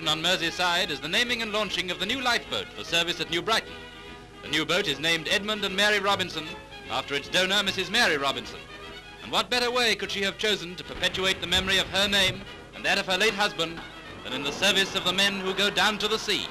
action on Merseyside is the naming and launching of the new lifeboat for service at New Brighton. The new boat is named Edmund and Mary Robinson after its donor, Mrs. Mary Robinson. And what better way could she have chosen to perpetuate the memory of her name and that of her late husband than in the service of the men who go down to the sea?